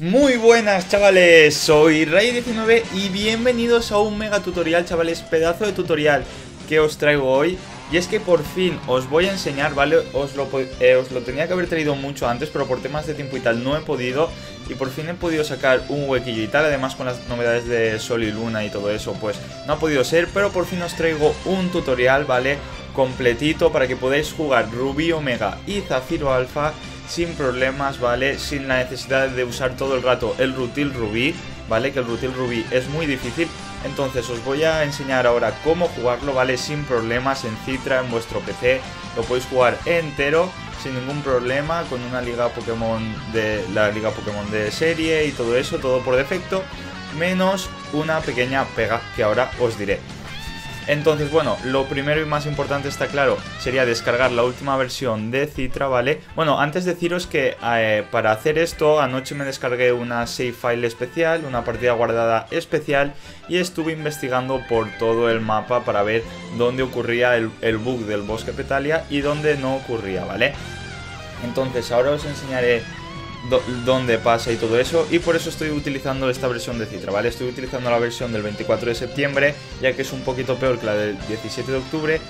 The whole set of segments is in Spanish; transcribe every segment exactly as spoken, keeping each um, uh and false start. Muy buenas, chavales, soy Rayi diecinueve y bienvenidos a un mega tutorial, chavales, pedazo de tutorial que os traigo hoy. Y es que por fin os voy a enseñar, ¿vale? Os lo, eh, os lo tenía que haber traído mucho antes, pero por temas de tiempo y tal no he podido. Y por fin he podido sacar un huequillo y tal, además con las novedades de Sol y Luna y todo eso, pues no ha podido ser. Pero por fin os traigo un tutorial, ¿vale? Completito para que podáis jugar Rubí Omega y Zafiro Alpha sin problemas, ¿vale? Sin la necesidad de usar todo el rato el Rutil Rubí, ¿vale? Que el Rutil Rubí es muy difícil. Entonces os voy a enseñar ahora cómo jugarlo, ¿vale? Sin problemas, en Citra, en vuestro P C. Lo podéis jugar entero, sin ningún problema, con una liga Pokémon de la liga Pokémon de serie y todo eso, todo por defecto, menos una pequeña pega que ahora os diré. Entonces, bueno, lo primero y más importante, está claro, sería descargar la última versión de Citra, ¿vale? Bueno, antes deciros que eh, para hacer esto, anoche me descargué una save file especial, una partida guardada especial, y estuve investigando por todo el mapa para ver dónde ocurría el, el bug del Bosque Petalia y dónde no ocurría, ¿vale? Entonces, ahora os enseñaré dónde pasa y todo eso, y por eso estoy utilizando esta versión de Citra, ¿vale? Estoy utilizando la versión del veinticuatro de septiembre, ya que es un poquito peor que la del diecisiete de octubre,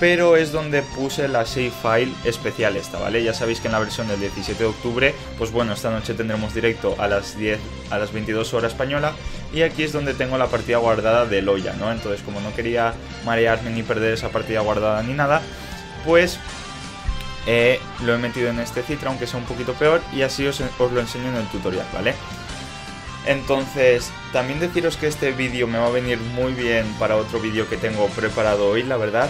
pero es donde puse la save file especial esta, ¿vale? Ya sabéis que en la versión del diecisiete de octubre, pues bueno, esta noche tendremos directo a las diez, a las veintidós horas española, y aquí es donde tengo la partida guardada de Loya, ¿no? Entonces, como no quería marearme ni perder esa partida guardada ni nada, pues Eh, lo he metido en este Citra, aunque sea un poquito peor, y así os, os lo enseño en el tutorial, ¿vale? Entonces, también deciros que este vídeo me va a venir muy bien para otro vídeo que tengo preparado hoy, la verdad.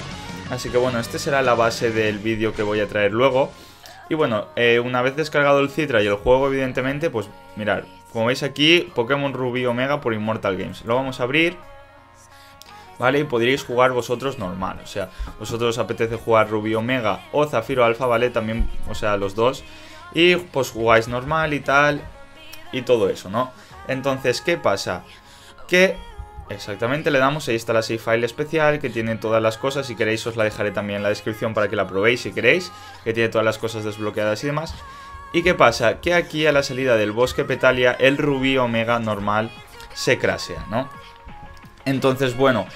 Así que bueno, este será la base del vídeo que voy a traer luego. Y bueno, eh, una vez descargado el Citra y el juego, evidentemente, pues mirad, como veis aquí, Pokémon Rubí Omega por Immortal Games. Lo vamos a abrir, ¿vale? Y podríais jugar vosotros normal, o sea, vosotros os apetece jugar Rubí Omega o Zafiro Alpha, ¿vale? También, o sea, los dos. Y pues jugáis normal y tal, y todo eso, ¿no? Entonces, ¿qué pasa? Que exactamente le damos, ahí está la save file especial, que tiene todas las cosas. Si queréis os la dejaré también en la descripción para que la probéis si queréis, que tiene todas las cosas desbloqueadas y demás. ¿Y qué pasa? Que aquí a la salida del Bosque Petalia, el Rubí Omega normal se crashea, ¿no? Entonces, bueno,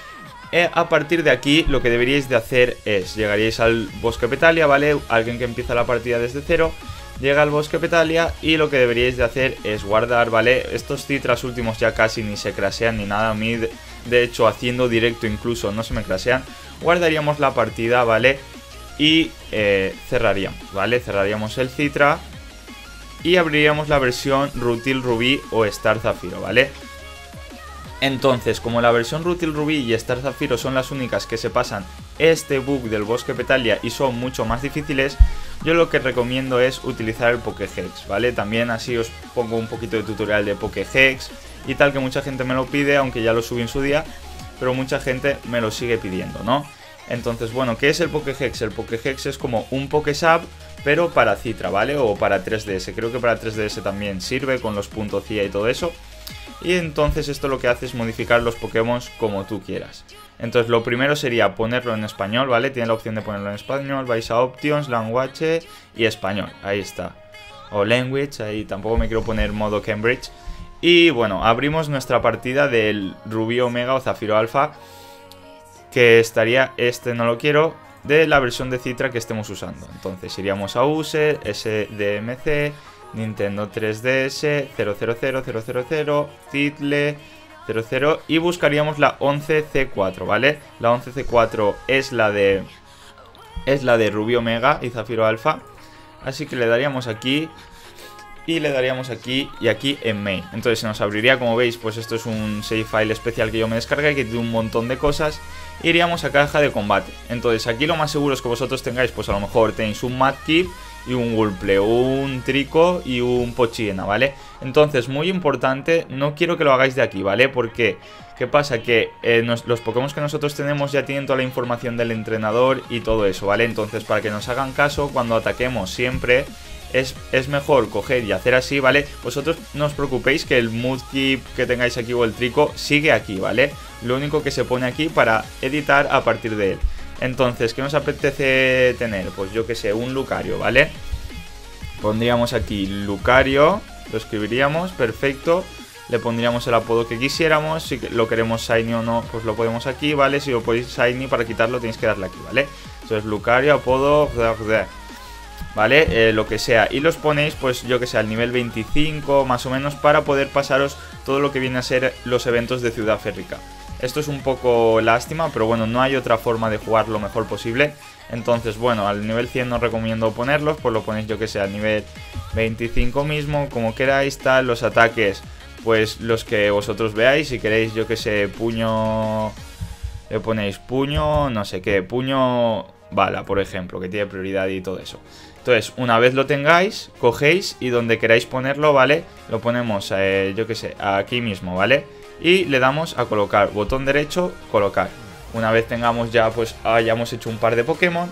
eh, a partir de aquí lo que deberíais de hacer es, llegaríais al Bosque Petalia, ¿vale? Alguien que empieza la partida desde cero, llega al Bosque Petalia y lo que deberíais de hacer es guardar, ¿vale? Estos Citras últimos ya casi ni se crashean ni nada, a mí de, de hecho haciendo directo incluso no se me crashean. Guardaríamos la partida, ¿vale? Y eh, cerraríamos, ¿vale? Cerraríamos el Citra y abriríamos la versión Rutil Rubí o Star Zafiro, ¿vale? Entonces, como la versión Rutil Rubí y Star Zafiro son las únicas que se pasan este bug del Bosque Petalia y son mucho más difíciles, yo lo que recomiendo es utilizar el Pokéhex, ¿vale? También así os pongo un poquito de tutorial de Pokéhex y tal, que mucha gente me lo pide, aunque ya lo subí en su día, pero mucha gente me lo sigue pidiendo, ¿no? Entonces, bueno, ¿qué es el Pokéhex? El Pokéhex es como un PokéSav, pero para Citra, ¿vale? O para tres D S, creo que para tres D S también sirve, con los puntos C I A y todo eso. Y entonces esto lo que hace es modificar los Pokémon como tú quieras. Entonces lo primero sería ponerlo en español, ¿vale? Tiene la opción de ponerlo en español, vais a Options, Language y Español, ahí está. O Language, ahí tampoco me quiero poner modo Cambridge. Y bueno, abrimos nuestra partida del Rubí Omega o Zafiro Alpha, que estaría, este no lo quiero, de la versión de Citra que estemos usando. Entonces iríamos a U S E, S D M C... Nintendo tres D S, cero cero cero cero cero, Title cero cero, y buscaríamos la once C cuatro, ¿vale? La once C cuatro es la de es la de Rubí Omega y Zafiro Alpha, así que le daríamos aquí y le daríamos aquí y aquí en Main. Entonces se nos abriría, como veis, pues esto es un save file especial que yo me descargué, que tiene un montón de cosas. Iríamos a caja de combate. Entonces aquí lo más seguro es que vosotros tengáis, pues a lo mejor tenéis un MatKit y un Gulpin, un Trico y un Pochiena, ¿vale? Entonces, muy importante, no quiero que lo hagáis de aquí, ¿vale? Porque, ¿qué pasa? Que eh, nos, los Pokémon que nosotros tenemos ya tienen toda la información del entrenador y todo eso, ¿vale? Entonces, para que nos hagan caso, cuando ataquemos siempre es, es mejor coger y hacer así, ¿vale? Vosotros no os preocupéis que el Mudkip que tengáis aquí o el Trico sigue aquí, ¿vale? Lo único que se pone aquí para editar a partir de él. Entonces, ¿qué nos apetece tener? Pues yo que sé, un Lucario, ¿vale? Pondríamos aquí Lucario, lo escribiríamos, perfecto. Le pondríamos el apodo que quisiéramos. Si lo queremos shiny o no, pues lo ponemos aquí, ¿vale? Si lo ponéis shiny, para quitarlo tenéis que darle aquí, ¿vale? Entonces Lucario, apodo, ¿vale? Eh, lo que sea. Y los ponéis, pues yo que sé, al nivel veinticinco más o menos, para poder pasaros todo lo que viene a ser los eventos de Ciudad Férrica. Esto es un poco lástima, pero bueno, no hay otra forma de jugar lo mejor posible. Entonces, bueno, al nivel cien no recomiendo ponerlos, pues lo ponéis yo que sé al nivel veinticinco mismo, como queráis, tal. Los ataques, pues los que vosotros veáis. Si queréis yo que sé, puño, le ponéis puño, no sé qué, puño bala, por ejemplo, que tiene prioridad y todo eso. Entonces, una vez lo tengáis, cogéis y donde queráis ponerlo, ¿vale? Lo ponemos, eh, yo que sé, aquí mismo, ¿vale? Y le damos a colocar, botón derecho, colocar. Una vez tengamos ya, pues hayamos hecho un par de Pokémon,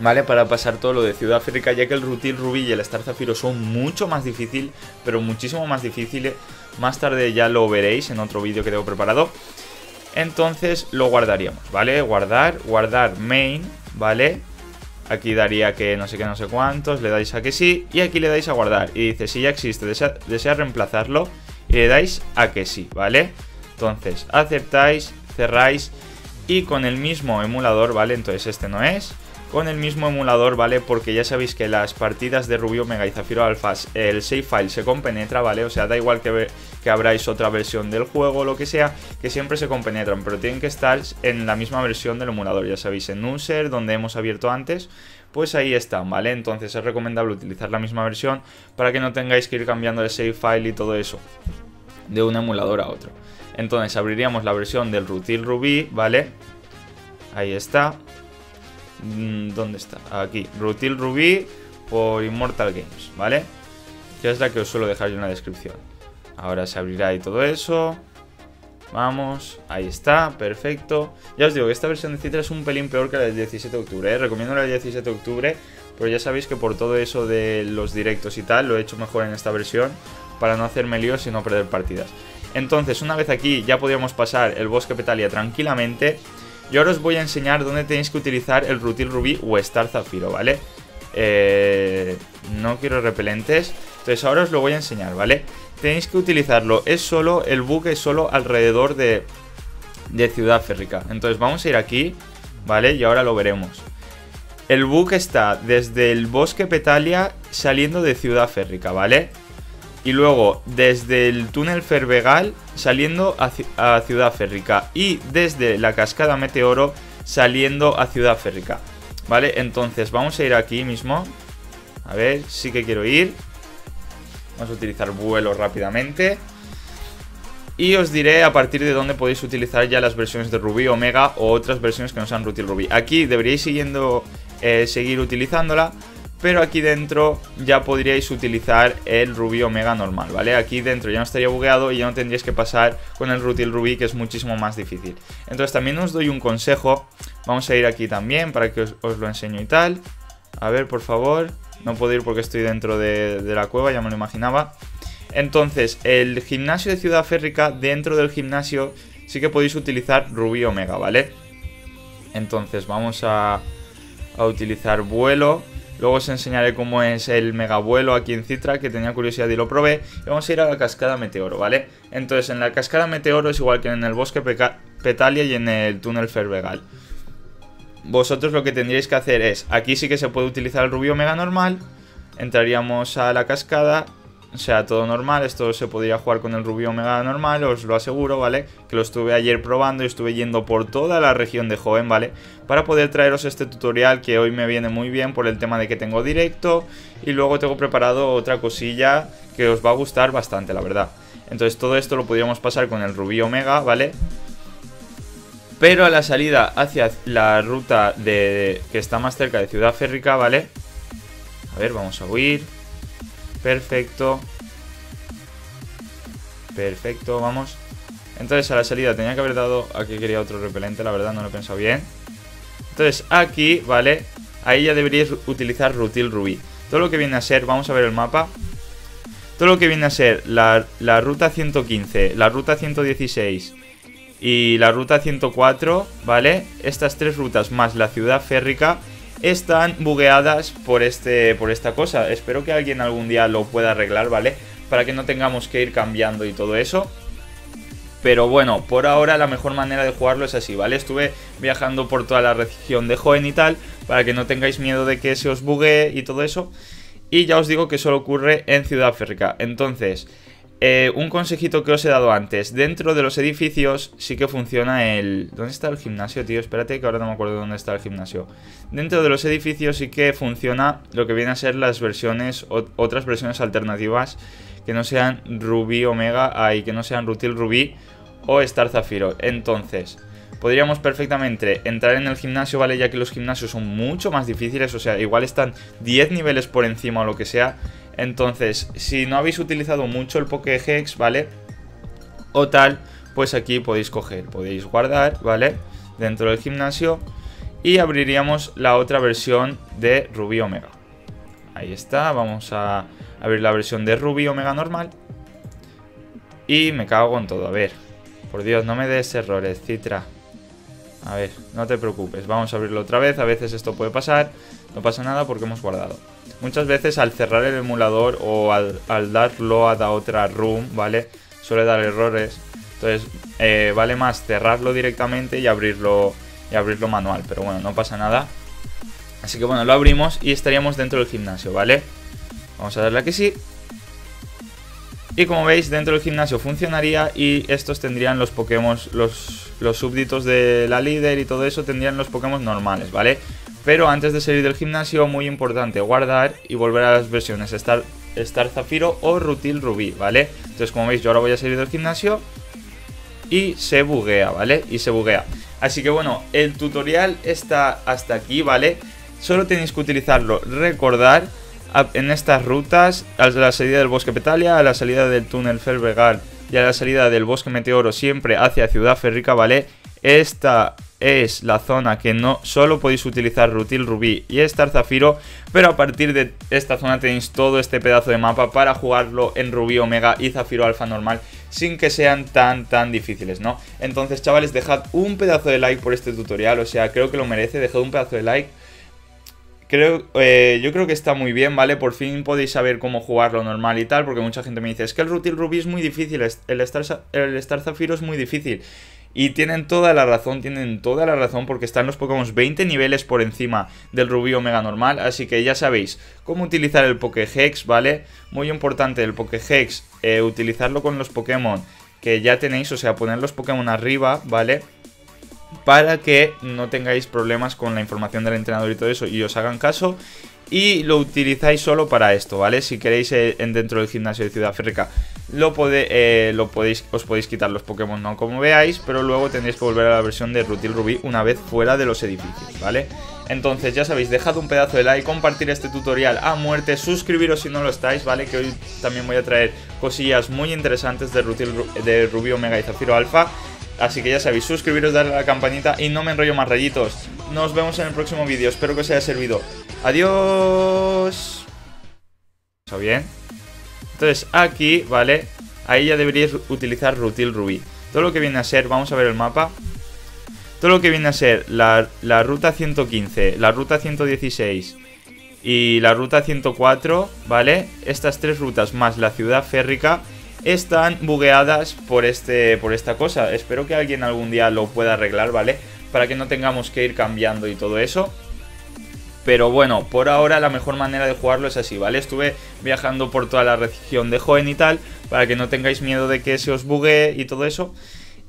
¿vale? Para pasar todo lo de Ciudad Férrica, ya que el Rutil Rubí y el Star Zafiro son mucho más difícil, pero muchísimo más difíciles. Más tarde ya lo veréis en otro vídeo que tengo preparado. Entonces lo guardaríamos, ¿vale? Guardar, guardar main, ¿vale? Aquí daría que no sé qué, no sé cuántos, le dais a que sí y aquí le dais a guardar. Y dice, si ya existe, desea, desea reemplazarlo y le dais a que sí, ¿vale? Entonces aceptáis, cerráis y con el mismo emulador, ¿vale? Entonces este no es, con el mismo emulador, ¿vale? Porque ya sabéis que las partidas de Rubí Omega y Zafiro Alpha, el save file se compenetra, ¿vale? O sea, da igual que, que abráis otra versión del juego o lo que sea, que siempre se compenetran, pero tienen que estar en la misma versión del emulador, ya sabéis, en User, donde hemos abierto antes, pues ahí están, ¿vale? Entonces es recomendable utilizar la misma versión para que no tengáis que ir cambiando el save file y todo eso de un emulador a otro. Entonces abriríamos la versión del Rutil Rubí, ¿vale? Ahí está. ¿Dónde está? Aquí, Rutil Rubí por Immortal Games, ¿vale? Que es la que os suelo dejar yo en la descripción. Ahora se abrirá y todo eso. Vamos, ahí está, perfecto. Ya os digo que esta versión de Citra es un pelín peor que la del diecisiete de octubre, ¿eh? Recomiendo la del diecisiete de octubre, pero ya sabéis que por todo eso de los directos y tal, lo he hecho mejor en esta versión para no hacerme líos y no perder partidas. Entonces, una vez aquí ya podíamos pasar el Bosque Petalia tranquilamente. Y ahora os voy a enseñar dónde tenéis que utilizar el Rutil Rubí o Star Zafiro, ¿vale? Eh, no quiero repelentes. Entonces ahora os lo voy a enseñar, ¿vale? Tenéis que utilizarlo. Es solo, el bug es solo alrededor de, de Ciudad Férrica. Entonces vamos a ir aquí, ¿vale? Y ahora lo veremos. El bug está desde el Bosque Petalia saliendo de Ciudad Férrica, ¿vale? Y luego desde el Túnel Fervegal saliendo a Ciudad Férrica. Y desde la Cascada Meteoro saliendo a Ciudad Férrica. ¿Vale? Entonces vamos a ir aquí mismo. A ver, sí que quiero ir. Vamos a utilizar vuelo rápidamente. Y os diré a partir de dónde podéis utilizar ya las versiones de Rubí Omega o otras versiones que no sean Rutil Rubí. Aquí deberíais siguiendo, eh, seguir utilizándola. Pero aquí dentro ya podríais utilizar el Rubí Omega normal, ¿vale? Aquí dentro ya no estaría bugueado y ya no tendríais que pasar con el Rutil Rubí, que es muchísimo más difícil. Entonces también os doy un consejo. Vamos a ir aquí también para que os, os lo enseño y tal. A ver, por favor. No puedo ir porque estoy dentro de, de la cueva, ya me lo imaginaba. Entonces, el gimnasio de Ciudad Férrica, dentro del gimnasio sí que podéis utilizar Rubí Omega, ¿vale? Entonces vamos a, a utilizar vuelo. Luego os enseñaré cómo es el megavuelo aquí en Citra, que tenía curiosidad y lo probé. Y vamos a ir a la Cascada Meteoro, ¿vale? Entonces, en la Cascada Meteoro es igual que en el Bosque Petalia y en el Túnel Fervegal. Vosotros lo que tendríais que hacer es, aquí sí que se puede utilizar el Rubí Omega normal. Entraríamos a la cascada, o sea, todo normal. Esto se podría jugar con el Rubí Omega normal, os lo aseguro, ¿vale? Que lo estuve ayer probando y estuve yendo por toda la región de Hoenn, ¿vale? Para poder traeros este tutorial que hoy me viene muy bien por el tema de que tengo directo. Y luego tengo preparado otra cosilla que os va a gustar bastante, la verdad. Entonces todo esto lo podríamos pasar con el Rubí Omega, ¿vale? Pero a la salida hacia la ruta de que está más cerca de Ciudad Férrica, ¿vale? A ver, vamos a huir. Perfecto. Perfecto, vamos. Entonces a la salida tenía que haber dado... Aquí quería otro repelente, la verdad no lo he pensado bien. Entonces aquí, ¿vale? Ahí ya deberíais utilizar Rutil Rubí. Todo lo que viene a ser... Vamos a ver el mapa. Todo lo que viene a ser la, la ruta ciento quince, la ruta ciento dieciséis y la ruta ciento cuatro, ¿vale? Estas tres rutas más la Ciudad Férrica están bugueadas por, este, por esta cosa. Espero que alguien algún día lo pueda arreglar, ¿vale? Para que no tengamos que ir cambiando y todo eso. Pero bueno, por ahora la mejor manera de jugarlo es así, ¿vale? Estuve viajando por toda la región de Hoenn y tal, para que no tengáis miedo de que se os buguee y todo eso. Y ya os digo que solo ocurre en Ciudad Férrica. Entonces, eh, un consejito que os he dado antes. Dentro de los edificios sí que funciona el... ¿Dónde está el gimnasio, tío? Espérate que ahora no me acuerdo dónde está el gimnasio. Dentro de los edificios sí que funciona lo que viene a ser las versiones... Otras versiones alternativas que no sean Rubí Omega, ahí que no sean Rutil Rubí o Star Zafiro. Entonces... podríamos perfectamente entrar en el gimnasio, ¿vale? Ya que los gimnasios son mucho más difíciles, o sea, igual están diez niveles por encima o lo que sea. Entonces, si no habéis utilizado mucho el Pokéhex, ¿vale? O tal, pues aquí podéis coger, podéis guardar, ¿vale? Dentro del gimnasio. Y abriríamos la otra versión de Rubí Omega. Ahí está, vamos a abrir la versión de Rubí Omega normal. Y me cago en todo, a ver. Por Dios, no me des errores, Citra. A ver, no te preocupes, vamos a abrirlo otra vez, a veces esto puede pasar, no pasa nada porque hemos guardado. Muchas veces al cerrar el emulador o al, al dar load a otra room, ¿vale? Suele dar errores, entonces eh, vale más cerrarlo directamente y abrirlo, y abrirlo manual, pero bueno, no pasa nada. Así que bueno, lo abrimos y estaríamos dentro del gimnasio, ¿vale? Vamos a darle a que sí. Y como veis, dentro del gimnasio funcionaría y estos tendrían los Pokémon, los, los súbditos de la líder y todo eso tendrían los Pokémon normales, ¿vale? Pero antes de salir del gimnasio, muy importante, guardar y volver a las versiones Star, Star Zafiro o Rutil Rubí, ¿vale? Entonces, como veis, yo ahora voy a salir del gimnasio y se buguea, ¿vale? Y se buguea. Así que bueno, el tutorial está hasta aquí, ¿vale? Solo tenéis que utilizarlo, recordar... en estas rutas, a la salida del Bosque Petalia, a la salida del Túnel Fervegal y a la salida del Bosque Meteoro, siempre hacia Ciudad Férrica, ¿vale? Esta es la zona que no solo podéis utilizar Rutil Rubí y Star Zafiro, pero a partir de esta zona tenéis todo este pedazo de mapa para jugarlo en Rubí Omega y Zafiro Alpha normal sin que sean tan tan difíciles, ¿no? Entonces, chavales, dejad un pedazo de like por este tutorial, o sea, creo que lo merece, dejad un pedazo de like. Creo, eh, yo creo que está muy bien, ¿vale? Por fin podéis saber cómo jugarlo normal y tal, porque mucha gente me dice, es que el Rutil Rubí es muy difícil, el Star, el Star Zafiro es muy difícil. Y tienen toda la razón, tienen toda la razón, porque están los Pokémon veinte niveles por encima del Rubí Omega normal, así que ya sabéis cómo utilizar el Pokéhex, ¿vale? Muy importante el Pokéhex, eh, utilizarlo con los Pokémon que ya tenéis, o sea, poner los Pokémon arriba, ¿vale? Para que no tengáis problemas con la información del entrenador y todo eso y os hagan caso. Y lo utilizáis solo para esto, ¿vale? Si queréis eh, dentro del gimnasio de Ciudad Férrica lo pode, eh, lo podéis, os podéis quitar los Pokémon, ¿no? Como veáis, pero luego tendréis que volver a la versión de Rutil Rubí una vez fuera de los edificios, ¿vale? Entonces ya sabéis, dejad un pedazo de like, compartir este tutorial a muerte, suscribiros si no lo estáis, ¿vale? Que hoy también voy a traer cosillas muy interesantes de, Rutil, de Rubí Omega y Zafiro Alpha. Así que ya sabéis, suscribiros, darle a la campanita y no me enrollo más, rayitos. Nos vemos en el próximo vídeo, espero que os haya servido. Adiós. ¿Está bien? Entonces aquí, ¿vale? Ahí ya deberíais utilizar Rutil Rubí. Todo lo que viene a ser, vamos a ver el mapa. Todo lo que viene a ser la, la ruta ciento quince, la ruta ciento dieciséis y la ruta ciento cuatro, ¿vale? Estas tres rutas más la Ciudad Férrica están bugueadas por, este, por esta cosa. Espero que alguien algún día lo pueda arreglar, ¿vale? Para que no tengamos que ir cambiando y todo eso. Pero bueno, por ahora la mejor manera de jugarlo es así, ¿vale? Estuve viajando por toda la región de Hoenn y tal, para que no tengáis miedo de que se os buguee y todo eso.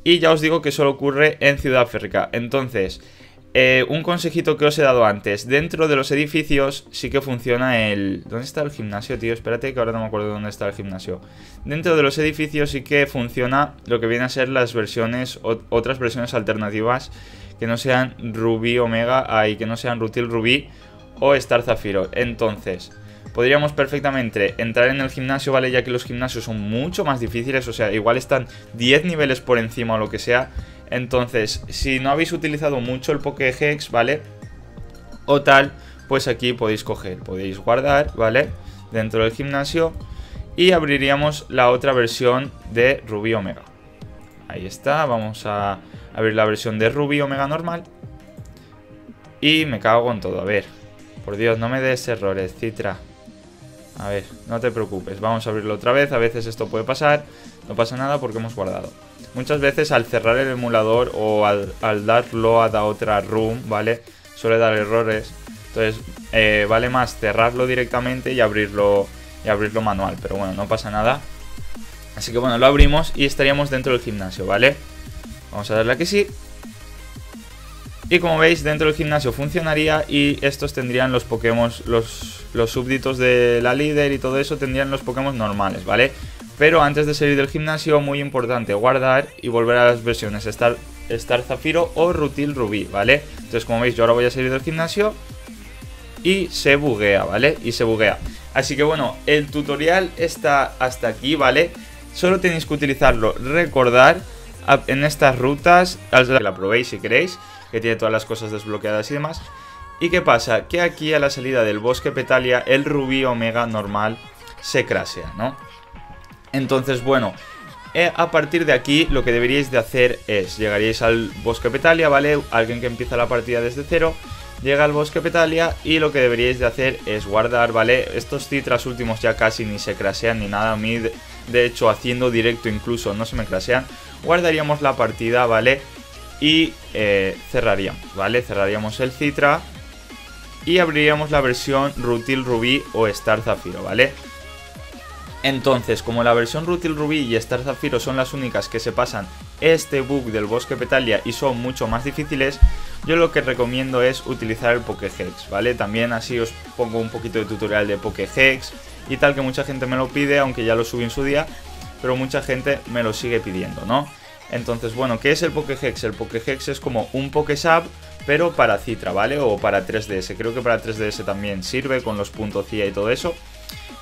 Y ya os digo que solo ocurre en Ciudad Férrica. Entonces... Eh, un consejito que os he dado antes. Dentro de los edificios sí que funciona el... ¿Dónde está el gimnasio, tío? Espérate que ahora no me acuerdo dónde está el gimnasio. Dentro de los edificios sí que funciona lo que viene a ser las versiones... Otras versiones alternativas que no sean Rubí Omega, ahí que no sean Rutil Rubí o Star Zafiro. Entonces... podríamos perfectamente entrar en el gimnasio, ¿vale? Ya que los gimnasios son mucho más difíciles, o sea, igual están diez niveles por encima o lo que sea. Entonces, si no habéis utilizado mucho el Pokéhex, ¿vale? O tal, pues aquí podéis coger, podéis guardar, ¿vale? Dentro del gimnasio. Y abriríamos la otra versión de Rubí Omega. Ahí está, vamos a abrir la versión de Rubí Omega normal. Y me cago en todo, a ver. Por Dios, no me des errores, Citra. A ver, no te preocupes. Vamos a abrirlo otra vez. A veces esto puede pasar. No pasa nada porque hemos guardado. Muchas veces al cerrar el emulador o al, al dar load a otra room, ¿vale? Suele dar errores. Entonces, eh, vale más cerrarlo directamente y abrirlo, y abrirlo manual. Pero bueno, no pasa nada. Así que bueno, lo abrimos y estaríamos dentro del gimnasio, ¿vale? Vamos a darle a que sí. Y como veis, dentro del gimnasio funcionaría y estos tendrían los Pokémon, los, los súbditos de la líder y todo eso tendrían los Pokémon normales, ¿vale? Pero antes de salir del gimnasio, muy importante, guardar y volver a las versiones Star, Star Zafiro o Rutil Rubí, ¿vale? Entonces, como veis, yo ahora voy a salir del gimnasio y se buguea, ¿vale? Y se buguea. Así que bueno, el tutorial está hasta aquí, ¿vale? Solo tenéis que utilizarlo, recordar, en estas rutas, que la probéis si queréis, que tiene todas las cosas desbloqueadas y demás. ¿Y qué pasa? Que aquí a la salida del Bosque Petalia, el Rubí Omega normal se crasea, ¿no? Entonces, bueno, eh, a partir de aquí lo que deberíais de hacer es, llegaríais al Bosque Petalia, ¿vale? Alguien que empieza la partida desde cero, llega al Bosque Petalia y lo que deberíais de hacer es guardar, ¿vale? Estos Citras últimos ya casi ni se crasean ni nada, a mí, de hecho, haciendo directo incluso no se me crasean. Guardaríamos la partida, ¿vale? Y eh, cerraríamos, ¿vale? Cerraríamos el Citra y abriríamos la versión Rutil Rubí o Star Zafiro, ¿vale? Entonces, como la versión Rutil Rubí y Star Zafiro son las únicas que se pasan este bug del Bosque Petalia y son mucho más difíciles, yo lo que recomiendo es utilizar el Pokéhex, ¿vale? También así os pongo un poquito de tutorial de Pokéhex y tal, que mucha gente me lo pide, aunque ya lo subí en su día, pero mucha gente me lo sigue pidiendo, ¿no? Entonces, bueno, ¿qué es el Pokéhex? El Pokéhex es como un PokéSav, pero para Citra, ¿vale? O para tres D S. Creo que para tres D S también sirve, con los puntos C I A y todo eso.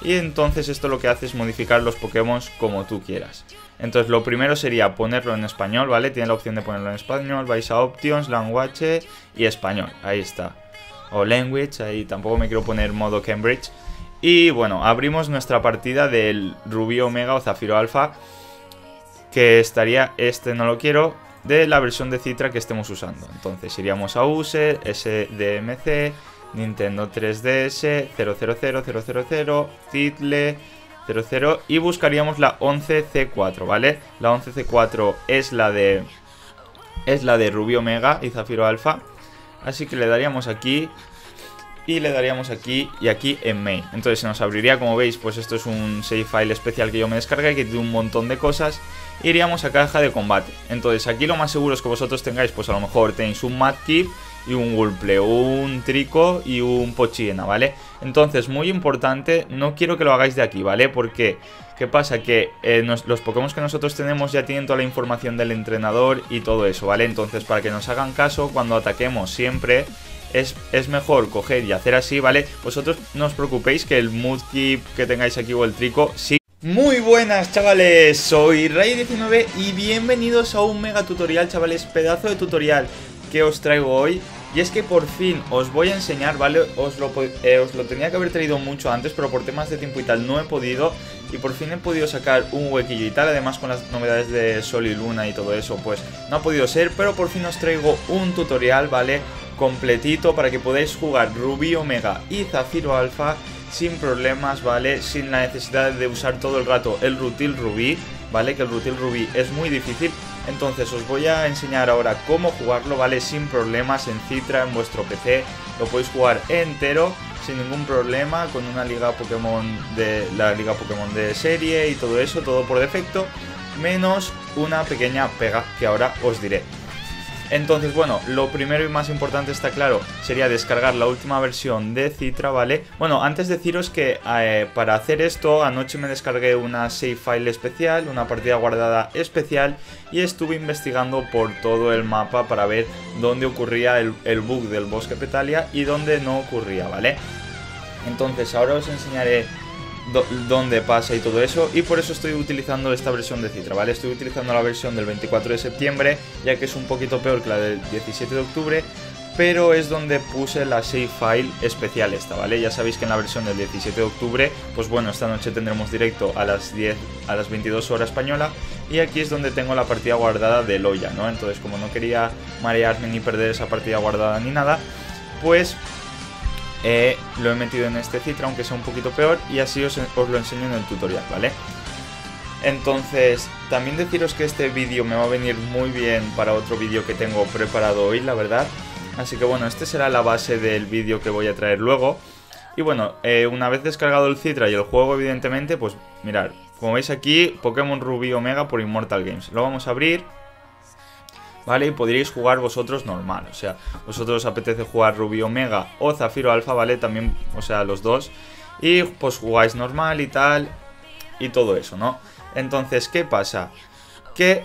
Y entonces esto lo que hace es modificar los Pokémon como tú quieras. Entonces, lo primero sería ponerlo en español, ¿vale? Tiene la opción de ponerlo en español. Vais a Options, Language y Español. Ahí está. O Language, ahí tampoco me quiero poner modo Cambridge. Y bueno, abrimos nuestra partida del Rubí Omega o Zafiro Alpha, que estaría, este no lo quiero, de la versión de Citra que estemos usando. Entonces iríamos a User, S D M C, Nintendo tres D S, cero cero cero cero cero, Title cero cero y buscaríamos la once C cuatro, ¿vale? La once C cuatro es la de es la de Rubí Omega y Zafiro Alpha, así que le daríamos aquí y le daríamos aquí y aquí en main. Entonces se nos abriría, como veis, pues esto es un save file especial que yo me descargué, que tiene un montón de cosas. Iríamos a caja de combate. Entonces aquí lo más seguro es que vosotros tengáis, pues a lo mejor tenéis un MatKit y un Gulpin, un Trico y un Pochiena, ¿vale? Entonces, muy importante, no quiero que lo hagáis de aquí, ¿vale? Porque, ¿qué pasa? Que eh, nos, los Pokémon que nosotros tenemos ya tienen toda la información del entrenador y todo eso, ¿vale? Entonces, para que nos hagan caso, cuando ataquemos siempre... Es, es mejor coger y hacer así, ¿vale? Vosotros no os preocupéis que el Mudkip que tengáis aquí o el Trico sí. Muy buenas, chavales, soy Rayi diecinueve y bienvenidos a un mega tutorial, chavales, pedazo de tutorial que os traigo hoy. Y es que por fin os voy a enseñar, ¿vale? Os lo, eh, os lo tenía que haber traído mucho antes, pero por temas de tiempo y tal no he podido. Y por fin he podido sacar un huequillo y tal, además con las novedades de Sol y Luna y todo eso, pues no ha podido ser. Pero por fin os traigo un tutorial, ¿vale? Completito para que podáis jugar Rubí Omega y Zafiro Alpha sin problemas, ¿vale? Sin la necesidad de usar todo el rato el Rutil Rubí, ¿vale? Que el Rutil Rubí es muy difícil. Entonces os voy a enseñar ahora cómo jugarlo, ¿vale? Sin problemas, en Citra, en vuestro P C. Lo podéis jugar entero, sin ningún problema, con una liga Pokémon de la liga Pokémon de serie y todo eso, todo por defecto, menos una pequeña pega que ahora os diré. Entonces, bueno, lo primero y más importante, está claro, sería descargar la última versión de Citra, ¿vale? Bueno, antes deciros que eh, para hacer esto, anoche me descargué una save file especial, una partida guardada especial, y estuve investigando por todo el mapa para ver dónde ocurría el, el bug del Bosque Petalia y dónde no ocurría, ¿vale? Entonces, ahora os enseñaré dónde pasa y todo eso, y por eso estoy utilizando esta versión de Citra, ¿vale? Estoy utilizando la versión del veinticuatro de septiembre, ya que es un poquito peor que la del diecisiete de octubre, pero es donde puse la save file especial esta, ¿vale? Ya sabéis que en la versión del diecisiete de octubre, pues bueno, esta noche tendremos directo a las diez, a las veintidós horas española, y aquí es donde tengo la partida guardada de Loya, ¿no? Entonces, como no quería marearme ni perder esa partida guardada ni nada, pues Eh, lo he metido en este Citra, aunque sea un poquito peor, y así os, os lo enseño en el tutorial, ¿vale? Entonces, también deciros que este vídeo me va a venir muy bien para otro vídeo que tengo preparado hoy, la verdad. Así que bueno, este será la base del vídeo que voy a traer luego. Y bueno, eh, una vez descargado el Citra y el juego, evidentemente, pues mirad, como veis aquí, Pokémon Rubí Omega por Immortal Games. Lo vamos a abrir, ¿vale? Y podríais jugar vosotros normal, o sea, vosotros os apetece jugar Rubí Omega o Zafiro Alpha, ¿vale? También, o sea, los dos. Y pues jugáis normal y tal, y todo eso, ¿no? Entonces, ¿qué pasa? Que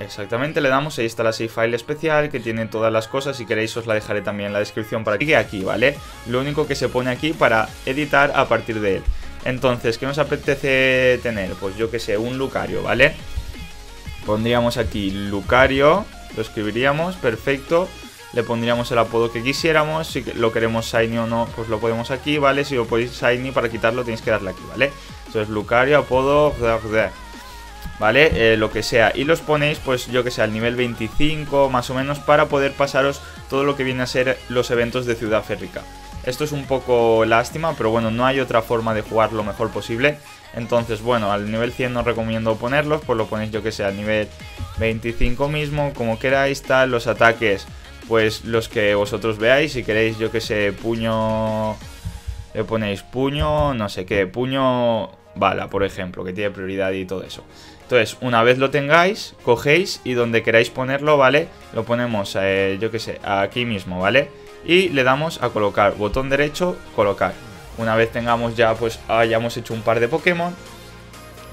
exactamente le damos, ahí está la save file especial que tiene todas las cosas. Si queréis os la dejaré también en la descripción para que quede aquí, ¿vale? Lo único que se pone aquí para editar a partir de él. Entonces, ¿qué nos apetece tener? Pues yo que sé, un Lucario, ¿vale? Pondríamos aquí Lucario, lo escribiríamos, perfecto. Le pondríamos el apodo que quisiéramos. Si lo queremos shiny o no, pues lo ponemos aquí, ¿vale? Si lo podéis shiny, para quitarlo tenéis que darle aquí, ¿vale? Entonces Lucario, apodo, ¿vale? Eh, lo que sea. Y los ponéis, pues yo que sé, al nivel veinticinco más o menos, para poder pasaros todo lo que viene a ser los eventos de Ciudad Férrica. Esto es un poco lástima, pero bueno, no hay otra forma de jugar lo mejor posible. Entonces, bueno, al nivel cien no recomiendo ponerlos, pues lo ponéis yo que sé, al nivel veinticinco mismo, como queráis, tal. Los ataques, pues los que vosotros veáis. Si queréis, yo que sé, puño, le ponéis puño, no sé qué, puño bala, por ejemplo, que tiene prioridad y todo eso. Entonces, una vez lo tengáis, cogéis y donde queráis ponerlo, ¿vale? Lo ponemos, eh, yo que sé, aquí mismo, ¿vale? Y le damos a colocar, botón derecho, colocar. Una vez tengamos ya, pues hayamos hecho un par de Pokémon,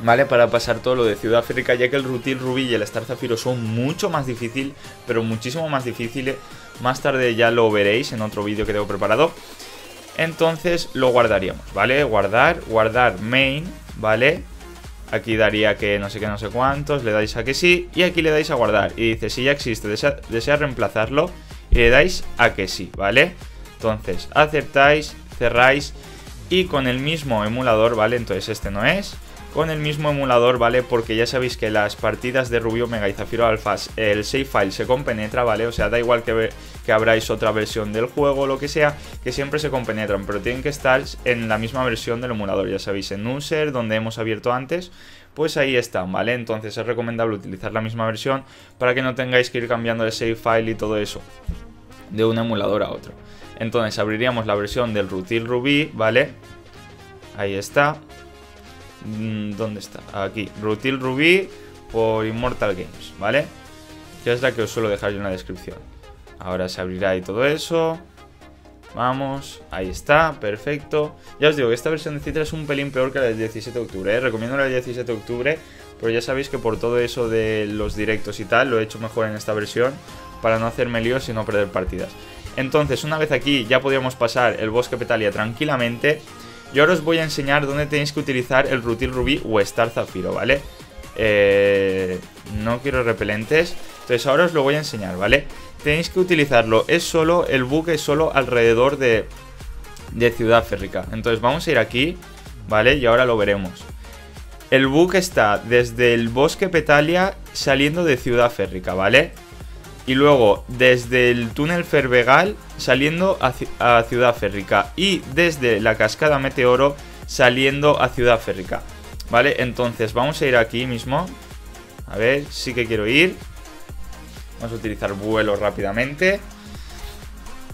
¿vale? Para pasar todo lo de Ciudad Férrica, ya que el Rutil Rubí y el Star Zafiro son mucho más difícil, pero muchísimo más difíciles. Más tarde ya lo veréis en otro vídeo que tengo preparado. Entonces lo guardaríamos, ¿vale? Guardar, guardar main, ¿vale? Aquí daría que no sé qué, no sé cuántos, le dais a que sí y aquí le dais a guardar. Y dice, si ya existe, desea, desea reemplazarlo y le dais a que sí, ¿vale? Entonces aceptáis, cerráis y con el mismo emulador, ¿vale? Entonces este no es, con el mismo emulador, ¿vale? Porque ya sabéis que las partidas de Rubí Omega y Zafiro Alpha, el save file se compenetra, ¿vale? O sea, da igual que, que abráis otra versión del juego o lo que sea, que siempre se compenetran, pero tienen que estar en la misma versión del emulador, ya sabéis, en user, donde hemos abierto antes, pues ahí están, ¿vale? Entonces es recomendable utilizar la misma versión para que no tengáis que ir cambiando de save file y todo eso de un emulador a otro. Entonces abriríamos la versión del Rutil Rubí, ¿vale? Ahí está. ¿Dónde está? Aquí, Rutil Rubí por Immortal Games, ¿vale? Que es la que os suelo dejar yo en la descripción. Ahora se abrirá y todo eso. Vamos, ahí está, perfecto. Ya os digo que esta versión de Citra es un pelín peor que la del diecisiete de octubre, ¿eh? Recomiendo la del diecisiete de octubre, pero ya sabéis que por todo eso de los directos y tal, lo he hecho mejor en esta versión para no hacerme líos y no perder partidas. Entonces, una vez aquí ya podríamos pasar el Bosque Petalia tranquilamente. Y ahora os voy a enseñar dónde tenéis que utilizar el Rutil Rubí o Star Zafiro, ¿vale? Eh, no quiero repelentes. Entonces ahora os lo voy a enseñar, ¿vale? Tenéis que utilizarlo. Es solo, el buque es solo alrededor de, de Ciudad Férrica. Entonces vamos a ir aquí, ¿vale? Y ahora lo veremos. El buque está desde el Bosque Petalia saliendo de Ciudad Férrica, ¿vale? Y luego desde el Túnel Fervegal saliendo a Ciudad Férrica. Y desde la Cascada Meteoro saliendo a Ciudad Férrica. ¿Vale? Entonces vamos a ir aquí mismo. A ver, sí que quiero ir. Vamos a utilizar vuelo rápidamente.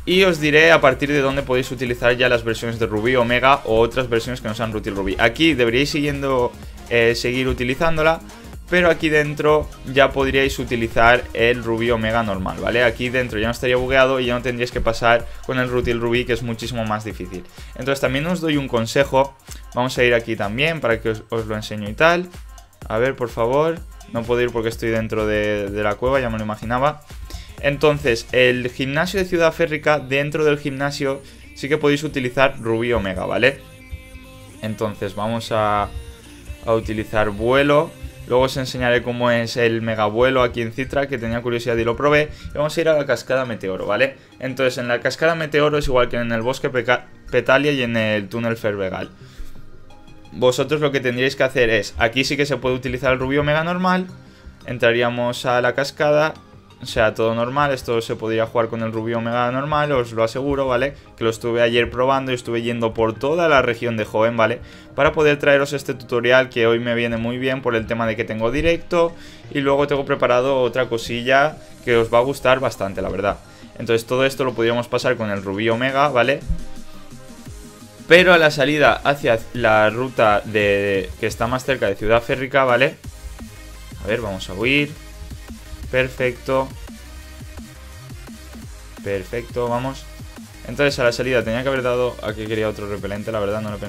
Y os diré a partir de dónde podéis utilizar ya las versiones de Rubí Omega o otras versiones que no sean Rutil Rubí. Aquí deberíais siguiendo, eh, seguir utilizándola. Pero aquí dentro ya podríais utilizar el Rubí Omega normal, ¿vale? Aquí dentro ya no estaría bugueado y ya no tendríais que pasar con el Rutil Rubí, que es muchísimo más difícil. Entonces también os doy un consejo. Vamos a ir aquí también para que os, os lo enseño y tal. A ver, por favor. No puedo ir porque estoy dentro de, de la cueva, ya me lo imaginaba. Entonces, el gimnasio de Ciudad Férrica, dentro del gimnasio sí que podéis utilizar Rubí Omega, ¿vale? Entonces vamos a, a utilizar vuelo. Luego os enseñaré cómo es el megavuelo aquí en Citra, que tenía curiosidad y lo probé. Y vamos a ir a la Cascada Meteoro, ¿vale? Entonces, en la Cascada Meteoro es igual que en el Bosque Petalia y en el Túnel Fervegal. Vosotros lo que tendríais que hacer es, aquí sí que se puede utilizar el Rubí Omega normal. Entraríamos a la cascada O sea, todo normal, esto se podría jugar con el Rubí Omega normal, os lo aseguro, ¿vale? Que lo estuve ayer probando y estuve yendo por toda la región de Hoenn, ¿vale? Para poder traeros este tutorial que hoy me viene muy bien por el tema de que tengo directo. Y luego tengo preparado otra cosilla que os va a gustar bastante, la verdad. Entonces todo esto lo podríamos pasar con el Rubí Omega, ¿vale? Pero a la salida hacia la ruta de que está más cerca de Ciudad Férrica, ¿vale? A ver, vamos a huir. Perfecto. Perfecto, vamos. Entonces a la salida tenía que haber dado... Aquí quería otro repelente, la verdad no lo pensé.